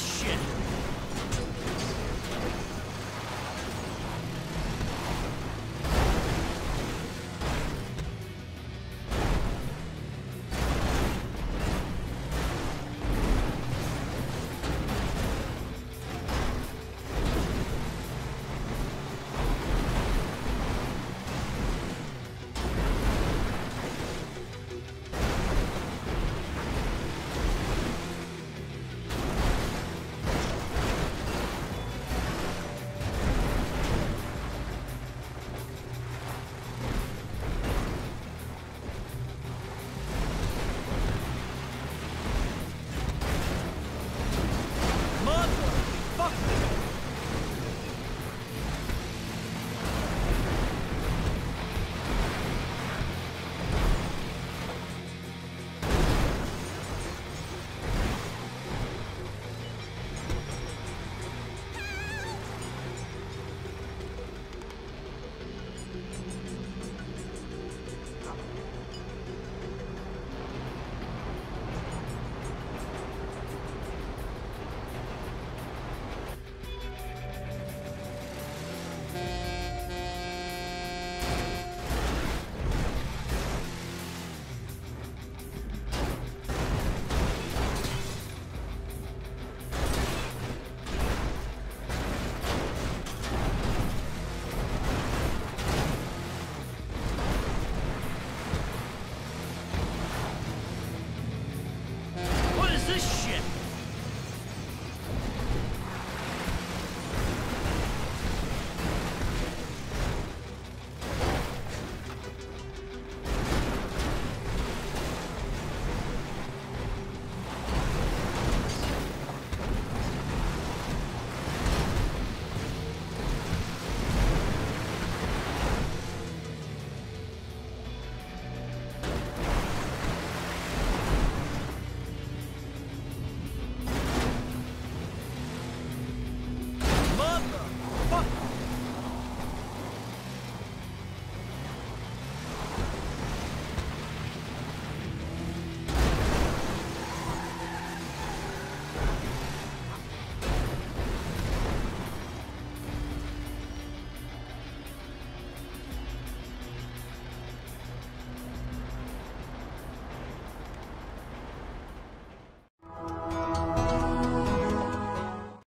shit.